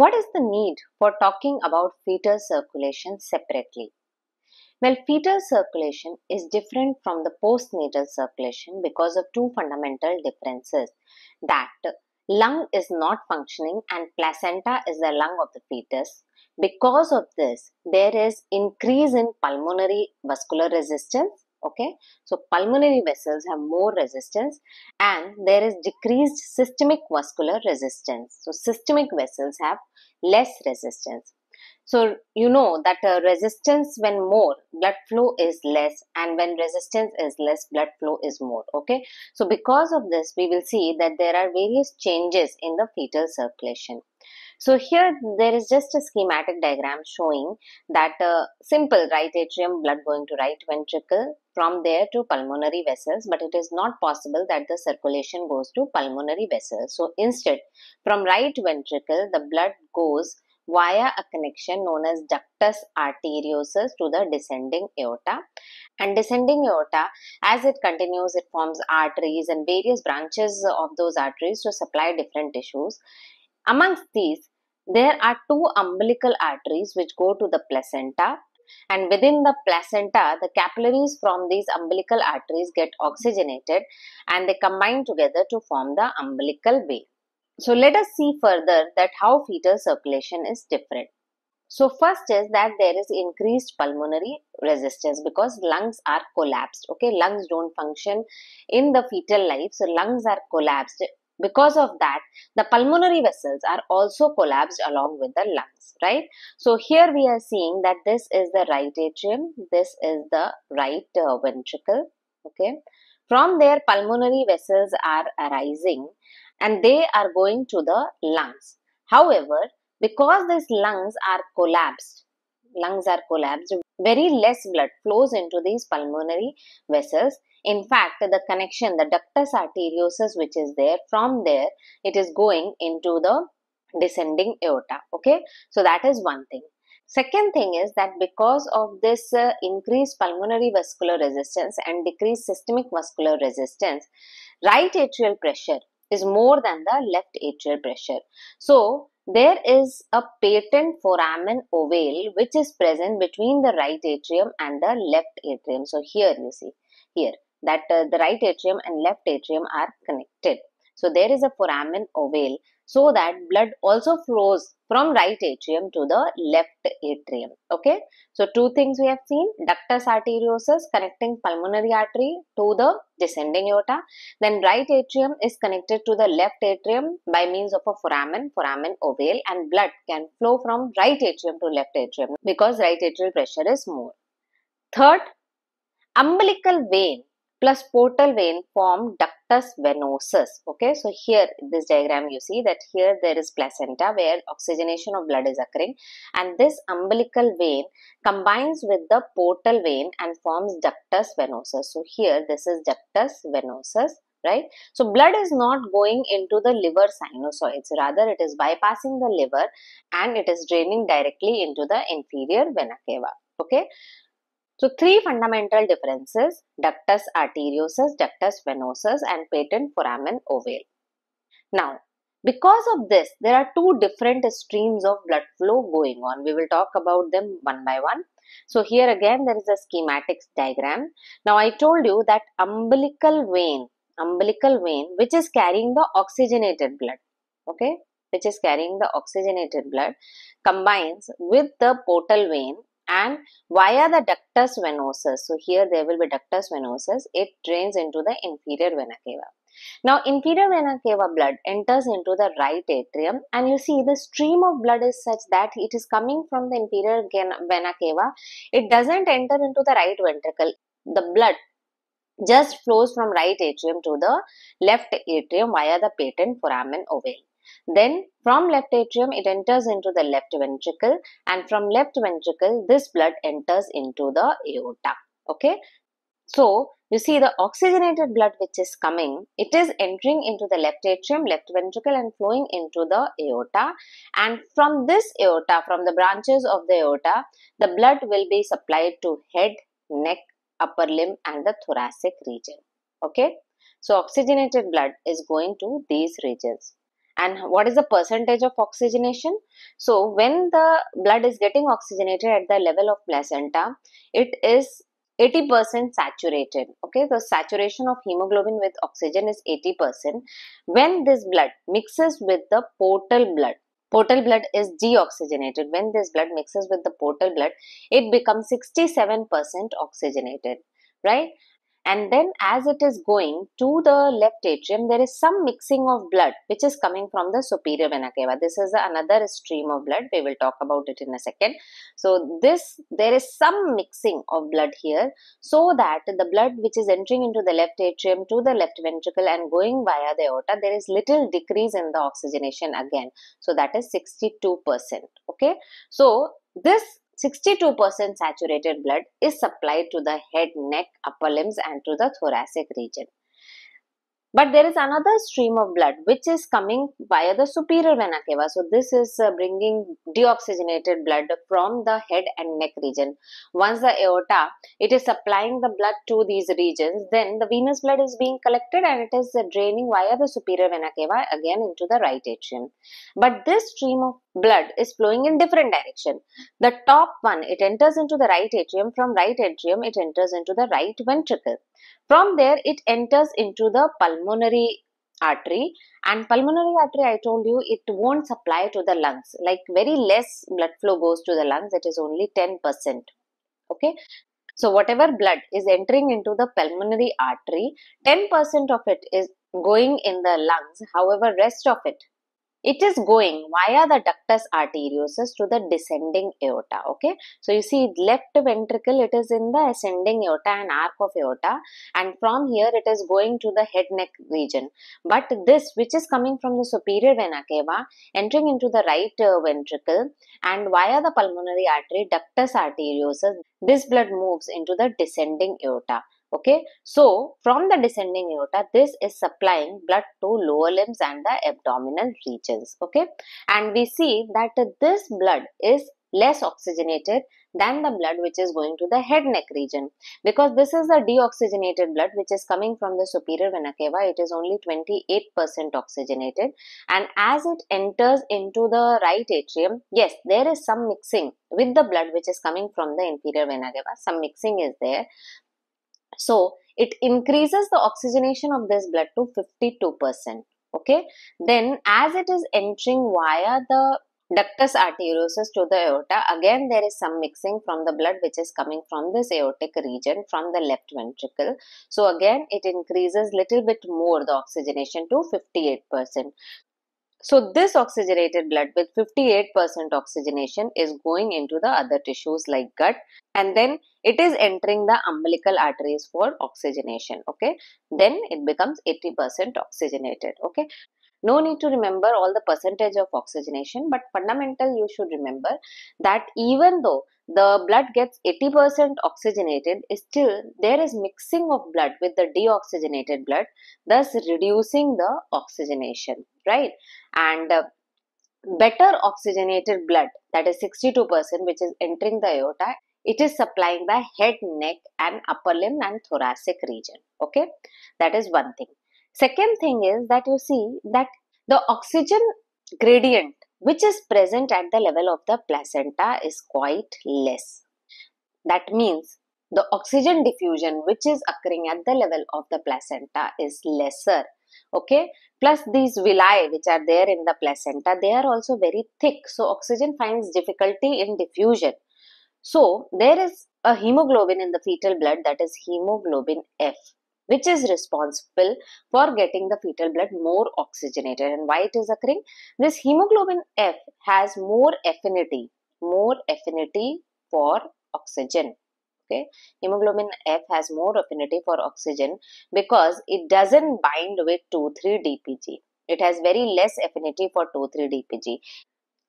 What is the need for talking about fetal circulation separately? Well, fetal circulation is different from the postnatal circulation because of two fundamental differences. That lung is not functioning and placenta is the lung of the fetus. Because of this, there is increase in pulmonary vascular resistance. Okay, so pulmonary vessels have more resistance, and there is decreased systemic vascular resistance. So systemic vessels have less resistance. So you know that resistance, when more, blood flow is less, and when resistance is less, blood flow is more. Okay, so because of this, we will see that there are various changes in the fetal circulation. So here there is just a schematic diagram showing that simple right atrium, blood going to right ventricle, from there to pulmonary vessels, but it is not possible that the circulation goes to pulmonary vessels. So instead, from right ventricle, the blood goes via a connection known as ductus arteriosus to the descending aorta, and descending aorta, as it continues, it forms arteries and various branches of those arteries to supply different tissues. Amongst these, there are two umbilical arteries which go to the placenta, and within the placenta, the capillaries from these umbilical arteries get oxygenated and they combine together to form the umbilical vein. So let us see further that how fetal circulation is different. So first is that there is increased pulmonary resistance because lungs are collapsed. Okay, lungs don't function in the fetal life, so lungs are collapsed. Because of that, the pulmonary vessels are also collapsed along with the lungs, right? So here we are seeing that this is the right atrium, this is the right ventricle, okay? From there, pulmonary vessels are arising and they are going to the lungs. However, because these lungs are collapsed, very less blood flows into these pulmonary vessels. In fact, the connection, the ductus arteriosus, which is there, from there it is going into the descending aorta. Okay, so that is one thing. Second thing is that because of this increased pulmonary vascular resistance and decreased systemic vascular resistance, right atrial pressure is more than the left atrial pressure. So there is a patent foramen ovale which is present between the right atrium and the left atrium. So here you see here that the right atrium and left atrium are connected. So there is a foramen ovale so that blood also flows from right atrium to the left atrium. Okay, so two things we have seen: ductus arteriosus connecting pulmonary artery to the descending aorta, then right atrium is connected to the left atrium by means of a foramen ovale, and blood can flow from right atrium to left atrium because right atrial pressure is more. Third, umbilical vein plus portal vein form ductus venosus. Okay, so here this diagram you see that here there is placenta where oxygenation of blood is occurring, and this umbilical vein combines with the portal vein and forms ductus venosus. So here this is ductus venosus, right? So blood is not going into the liver sinusoids, rather it is bypassing the liver and it is draining directly into the inferior vena cava. Okay, so three fundamental differences: ductus arteriosus, ductus venosus, and patent foramen ovale. Now, because of this, there are two different streams of blood flow going on. We will talk about them one by one. So here again, there is a schematic diagram. Now, I told you that umbilical vein, which is carrying the oxygenated blood, okay, which is carrying the oxygenated blood, combines with the portal vein, and via the ductus venosus, so here there will be ductus venosus, it drains into the inferior vena cava. Now, inferior vena cava blood enters into the right atrium, and you see the stream of blood is such that it is coming from the inferior vena cava. It doesn't enter into the right ventricle. The blood just flows from right atrium to the left atrium via the patent foramen ovale. Then from left atrium, it enters into the left ventricle, and from left ventricle, this blood enters into the aorta. Okay, so you see the oxygenated blood which is coming, it is entering into the left atrium, left ventricle, and flowing into the aorta. And from this aorta, from the branches of the aorta, the blood will be supplied to head, neck, upper limb, and the thoracic region. Okay, so oxygenated blood is going to these regions. And what is the percentage of oxygenation? So when the blood is getting oxygenated at the level of placenta, it is 80% saturated. Okay, the saturation of hemoglobin with oxygen is 80%. When this blood mixes with the portal blood is deoxygenated. When this blood mixes with the portal blood, it becomes 67% oxygenated, right? And then as it is going to the left atrium, there is some mixing of blood which is coming from the superior vena cava. This is another stream of blood. We will talk about it in a second. So there is some mixing of blood here, so that the blood which is entering into the left atrium to the left ventricle and going via the aorta, there is little decrease in the oxygenation again. So that is 62%. Okay. So this 62% saturated blood is supplied to the head, neck, upper limbs and to the thoracic region. But there is another stream of blood which is coming via the superior vena cava. So this is bringing deoxygenated blood from the head and neck region. Once the aorta, it is supplying the blood to these regions. Then the venous blood is being collected and it is draining via the superior vena cava again into the right atrium. But this stream of blood is flowing in different direction. The top one, it enters into the right atrium. From right atrium, it enters into the right ventricle. From there, it enters into the pulmonary artery, and pulmonary artery, I told you, it won't supply to the lungs. Like very less blood flow goes to the lungs. It is only 10%. Okay. So whatever blood is entering into the pulmonary artery, 10% of it is going in the lungs. However, rest of it is going via the ductus arteriosus to the descending aorta. Okay, so you see left ventricle, it is in the ascending aorta and arc of aorta, and from here it is going to the head neck region. But this which is coming from the superior vena cava, entering into the right ventricle and via the pulmonary artery ductus arteriosus, this blood moves into the descending aorta. Okay, so from the descending aorta, this is supplying blood to lower limbs and the abdominal regions. Okay, and we see that this blood is less oxygenated than the blood which is going to the head neck region, because this is the deoxygenated blood which is coming from the superior vena cava. It is only 28% oxygenated, and as it enters into the right atrium, yes, there is some mixing with the blood which is coming from the inferior vena cava. Some mixing is there. So it increases the oxygenation of this blood to 52%. Okay. Then as it is entering via the ductus arteriosus to the aorta, again there is some mixing from the blood which is coming from this aortic region from the left ventricle. So again it increases little bit more the oxygenation to 58%. So this oxygenated blood with 58% oxygenation is going into the other tissues like gut, and then it is entering the umbilical arteries for oxygenation. Okay, then it becomes 80% oxygenated. Okay, no need to remember all the percentage of oxygenation, but fundamental you should remember that even though the blood gets 80% oxygenated, still there is mixing of blood with the deoxygenated blood, thus reducing the oxygenation, right? And better oxygenated blood, that is 62%, which is entering the aorta, it is supplying the head, neck and upper limb and thoracic region. Okay, that is one thing. Second thing is that you see that the oxygen gradient which is present at the level of the placenta is quite less. That means the oxygen diffusion which is occurring at the level of the placenta is lesser. Okay, plus these villi which are there in the placenta, they are also very thick. So oxygen finds difficulty in diffusion. So there is a hemoglobin in the fetal blood, that is hemoglobin F, which is responsible for getting the fetal blood more oxygenated. And why it is occurring? This hemoglobin F has more affinity for oxygen. Okay, hemoglobin F has more affinity for oxygen because it doesn't bind with 2,3 dpg. It has very less affinity for 2,3 dpg.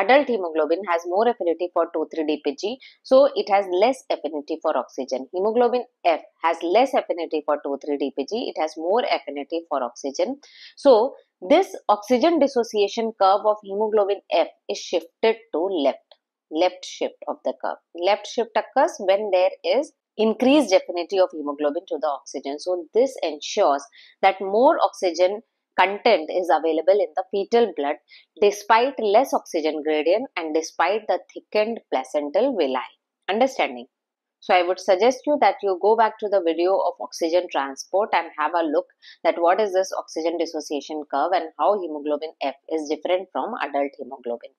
Adult hemoglobin has more affinity for 2,3 dpg, so it has less affinity for oxygen. Hemoglobin F has less affinity for 2,3 dpg, it has more affinity for oxygen. So this oxygen dissociation curve of hemoglobin F is shifted to left shift of the curve. Left shift occurs when there is increased affinity of hemoglobin to the oxygen. So this ensures that more oxygen content is available in the fetal blood despite less oxygen gradient and despite the thickened placental villi. Understanding? So I would suggest you that you go back to the video of oxygen transport and have a look that what is this oxygen dissociation curve and how hemoglobin F is different from adult hemoglobin.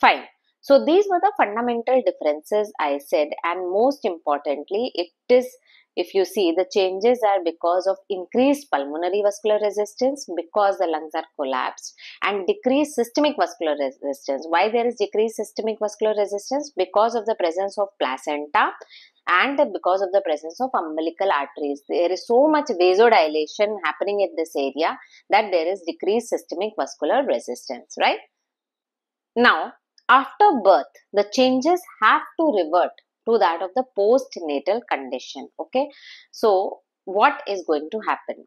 Fine. So these were the fundamental differences I said, and most importantly it is, if you see, the changes are because of increased pulmonary vascular resistance because the lungs are collapsed, and decreased systemic vascular resistance. Why there is decreased systemic vascular resistance? Because of the presence of placenta and because of the presence of umbilical arteries. There is so much vasodilation happening in this area that there is decreased systemic vascular resistance, right? Now, after birth, the changes have to revert to that of the postnatal condition. Okay, so what is going to happen?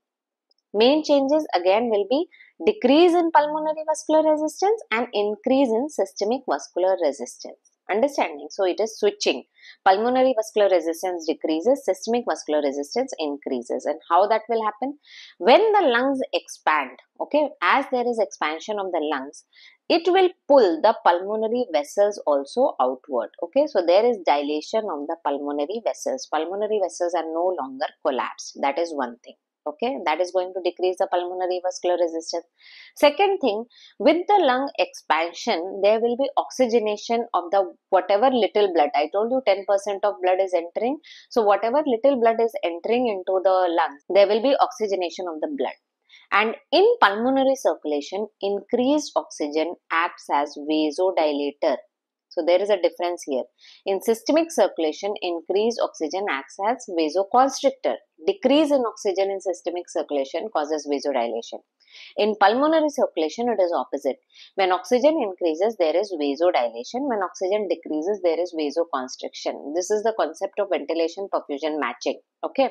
Main changes again will be decrease in pulmonary vascular resistance and increase in systemic vascular resistance. Understanding? So it is switching. Pulmonary vascular resistance decreases, systemic vascular resistance increases. And how that will happen? When the lungs expand, okay, as there is expansion of the lungs, it will pull the pulmonary vessels also outward. Okay, so there is dilation on the pulmonary vessels. Pulmonary vessels are no longer collapsed. That is one thing. Okay, that is going to decrease the pulmonary vascular resistance. Second thing, with the lung expansion, there will be oxygenation of the whatever little blood. I told you 10% of blood is entering. So whatever little blood is entering into the lungs, there will be oxygenation of the blood. And in pulmonary circulation, increased oxygen acts as vasodilator. So there is a difference here. In systemic circulation, increased oxygen acts as vasoconstrictor. Decrease in oxygen in systemic circulation causes vasodilation. In pulmonary circulation, it is opposite. When oxygen increases, there is vasodilation. When oxygen decreases, there is vasoconstriction. This is the concept of ventilation-perfusion matching. Okay.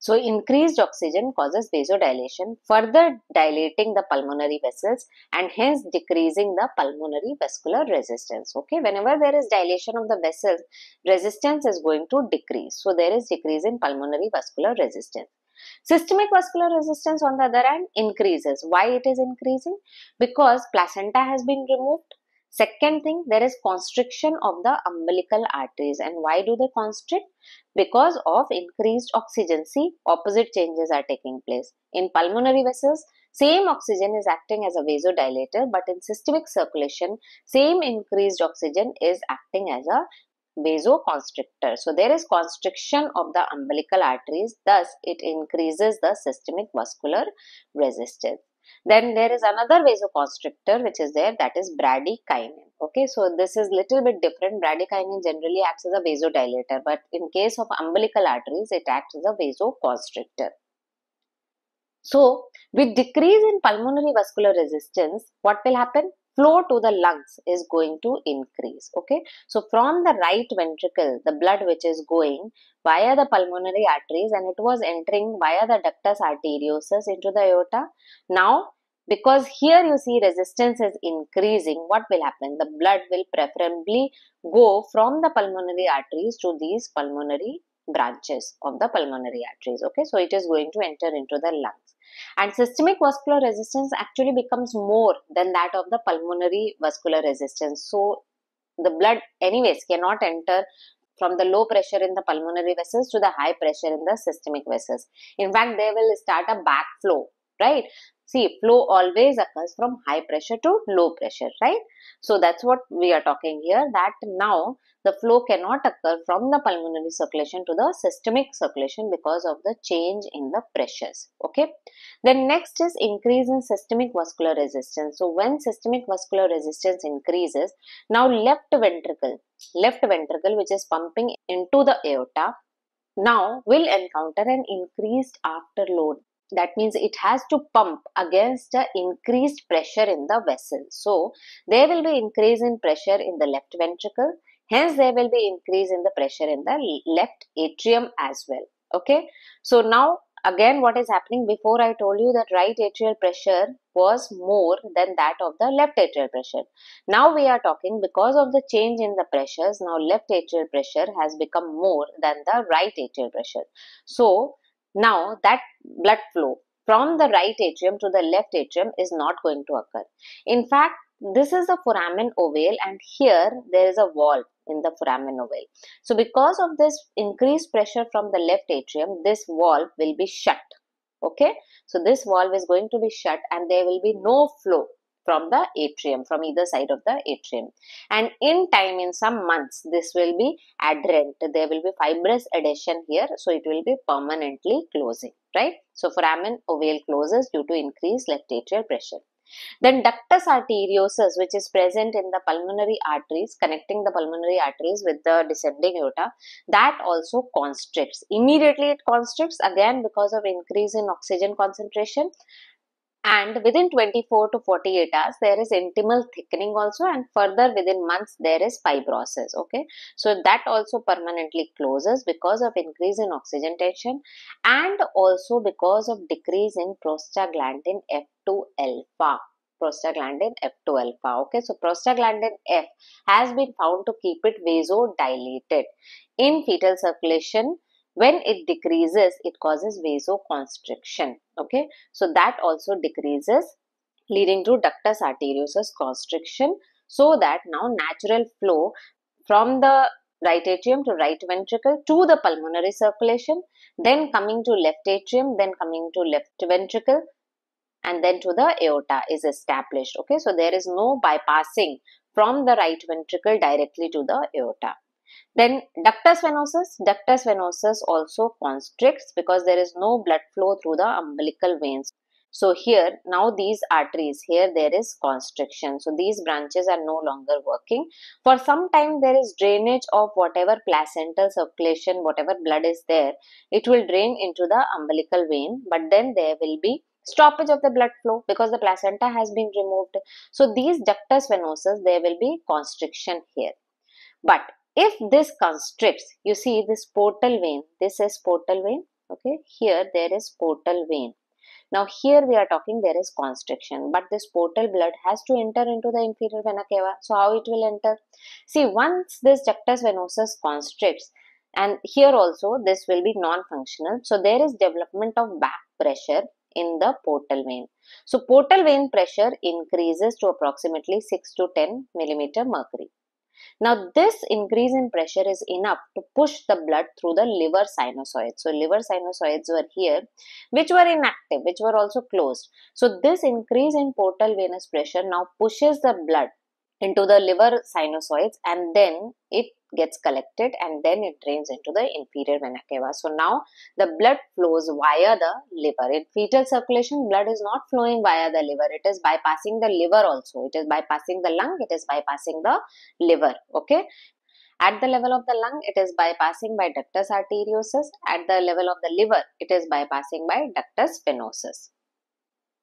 So increased oxygen causes vasodilation, further dilating the pulmonary vessels and hence decreasing the pulmonary vascular resistance. Okay, whenever there is dilation of the vessels, resistance is going to decrease. So there is decrease in pulmonary vascular resistance. Systemic vascular resistance on the other hand increases. Why it is increasing? Because placenta has been removed. Second thing, there is constriction of the umbilical arteries. And why do they constrict? Because of increased oxygen. See, opposite changes are taking place. In pulmonary vessels, same oxygen is acting as a vasodilator, but in systemic circulation, same increased oxygen is acting as a vasoconstrictor. So there is constriction of the umbilical arteries, thus it increases the systemic vascular resistance. Then there is another vasoconstrictor which is there, that is bradykinin. Okay, so this is little bit different. Bradykinin generally acts as a vasodilator, but in case of umbilical arteries, it acts as a vasoconstrictor. So with decrease in pulmonary vascular resistance, what will happen? Flow to the lungs is going to increase. Okay, so from the right ventricle, the blood which is going via the pulmonary arteries and it was entering via the ductus arteriosus into the aorta. Now, because here you see resistance is increasing, what will happen? The blood will preferably go from the pulmonary arteries to these pulmonary branches of the pulmonary arteries. Okay, so it is going to enter into the lungs. And systemic vascular resistance actually becomes more than that of the pulmonary vascular resistance. So the blood anyways cannot enter from the low pressure in the pulmonary vessels to the high pressure in the systemic vessels. In fact, they will start a backflow, right? See, flow always occurs from high pressure to low pressure, right? So that's what we are talking here, that now the flow cannot occur from the pulmonary circulation to the systemic circulation because of the change in the pressures. Okay. Then next is increase in systemic vascular resistance. So when systemic vascular resistance increases, now left ventricle which is pumping into the aorta, now will encounter an increased afterload. That means it has to pump against the increased pressure in the vessel. So there will be increase in pressure in the left ventricle. Hence, there will be increase in the pressure in the left atrium as well. Okay. So now again, what is happening? Before I told you that right atrial pressure was more than that of the left atrial pressure. Now we are talking because of the change in the pressures. Now left atrial pressure has become more than the right atrial pressure. So now that blood flow from the right atrium to the left atrium is not going to occur. In fact, this is the foramen ovale, and here there is a valve in the foramen ovale. So because of this increased pressure from the left atrium, this valve will be shut. Okay, so this valve is going to be shut and there will be no flow from the atrium, from either side of the atrium. And in time, in some months, this will be adherent. There will be fibrous adhesion here, so it will be permanently closing, right? So foramen ovale closes due to increased left atrial pressure. Then ductus arteriosus, which is present in the pulmonary arteries, connecting the pulmonary arteries with the descending aorta, that also constricts. Immediately it constricts again because of increase in oxygen concentration, and within 24 to 48 hours there is intimal thickening also, and further within months there is fibrosis. Okay, so that also permanently closes because of increase in oxygen tension and also because of decrease in prostaglandin f2 alpha. Prostaglandin F2 alpha. Okay, so prostaglandin F has been found to keep it vasodilated in fetal circulation. When it decreases, it causes vasoconstriction. Okay, so that also decreases, leading to ductus arteriosus constriction, so that now natural flow from the right atrium to right ventricle to the pulmonary circulation, then coming to left atrium, then coming to left ventricle, and then to the aorta is established. Okay, so there is no bypassing from the right ventricle directly to the aorta. Then ductus venosus also constricts because there is no blood flow through the umbilical veins. So here, now these arteries, here there is constriction. So these branches are no longer working. For some time there is drainage of whatever placental circulation, whatever blood is there, it will drain into the umbilical vein, but then there will be stoppage of the blood flow because the placenta has been removed. So these ductus venosus, there will be constriction here. But if this constricts, you see this portal vein, this is portal vein, okay, here there is portal vein. Now here we are talking there is constriction, but this portal blood has to enter into the inferior vena cava. So how it will enter? See, once this ductus venosus constricts, and here also this will be non-functional, so there is development of back pressure in the portal vein. So portal vein pressure increases to approximately 6 to 10 millimeter mercury. Now this increase in pressure is enough to push the blood through the liver sinusoids. So liver sinusoids were here, which were inactive, which were also closed. So this increase in portal venous pressure now pushes the blood into the liver sinusoids, and then it gets collected and then it drains into the inferior vena cava. So now the blood flows via the liver. In fetal circulation, blood is not flowing via the liver. It is bypassing the liver also. It is bypassing the lung. It is bypassing the liver. Okay. At the level of the lung, it is bypassing by ductus arteriosus. At the level of the liver, it is bypassing by ductus venosus.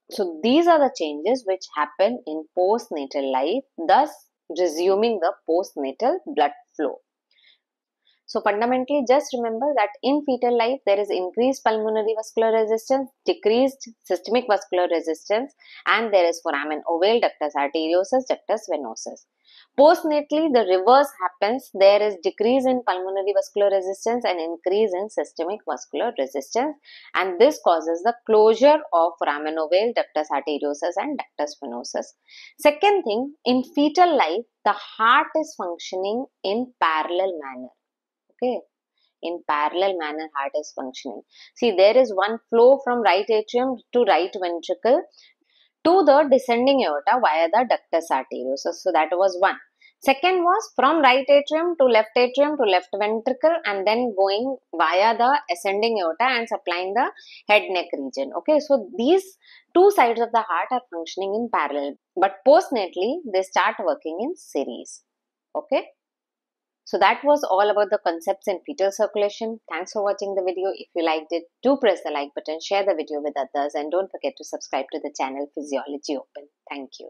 So these are the changes which happen in postnatal life, thus resuming the postnatal blood flow. So fundamentally, just remember that in fetal life, there is increased pulmonary vascular resistance, decreased systemic vascular resistance, and there is foramen ovale, ductus arteriosus, ductus venosus. Postnatally, the reverse happens. There is decrease in pulmonary vascular resistance and increase in systemic vascular resistance, and this causes the closure of foramen ovale, ductus arteriosus, and ductus venosus. Second thing, in fetal life, the heart is functioning in parallel manner. Okay, in parallel manner, heart is functioning. See, there is one flow from right atrium to right ventricle to the descending aorta via the ductus arteriosus. So that was one. Second was from right atrium to left ventricle, and then going via the ascending aorta and supplying the head neck region. Okay, so these two sides of the heart are functioning in parallel, but postnatally they start working in series. Okay. So that was all about the concepts in fetal circulation. Thanks for watching the video. If you liked it, do press the like button, share the video with others, and don't forget to subscribe to the channel Physiology Open. Thank you.